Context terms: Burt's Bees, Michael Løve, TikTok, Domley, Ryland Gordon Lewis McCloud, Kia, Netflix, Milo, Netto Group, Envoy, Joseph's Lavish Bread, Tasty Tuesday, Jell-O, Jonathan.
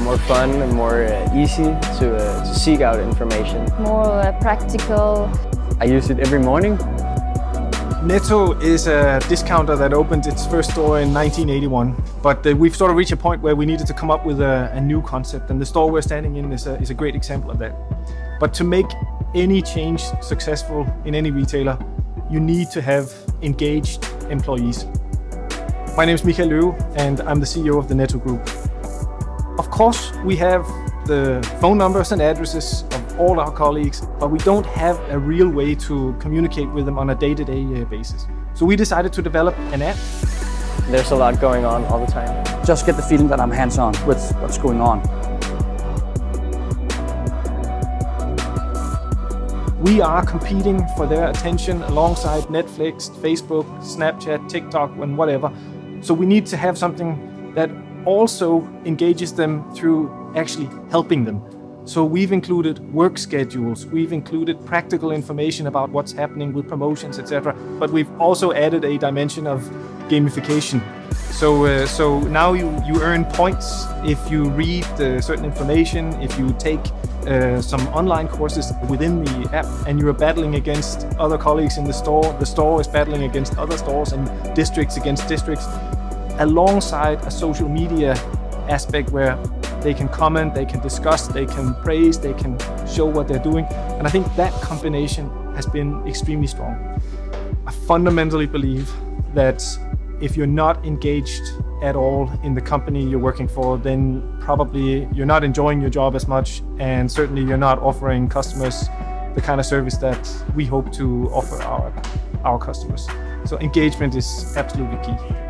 more fun and more easy to seek out information. More practical. I use it every morning. Netto is a discounter that opened its first store in 1981, but we've sort of reached a point where we needed to come up with a new concept, and the store we're standing in is a great example of that. But to make any change successful in any retailer, you need to have engaged employees. My name is Michael Løve, and I'm the CEO of the Netto Group. Of course, we have the phone numbers and addresses of all our colleagues, but we don't have a real way to communicate with them on a day-to-day basis. So we decided to develop an app. There's a lot going on all the time. Just get the feeling that I'm hands-on with what's going on. We are competing for their attention alongside Netflix, Facebook, Snapchat, TikTok, and whatever. So we need to have something that also engages them through actually helping them. So we've included work schedules, we've included practical information about what's happening with promotions, etc. But we've also added a dimension of gamification. So now you earn points if you read certain information, if you take some online courses within the app, and you're battling against other colleagues in the store. The store is battling against other stores and districts against districts, alongside a social media aspect where they can comment, they can discuss, they can praise, they can show what they're doing. And I think that combination has been extremely strong. I fundamentally believe that if you're not engaged at all in the company you're working for, then probably you're not enjoying your job as much, and certainly you're not offering customers the kind of service that we hope to offer our customers. So engagement is absolutely key.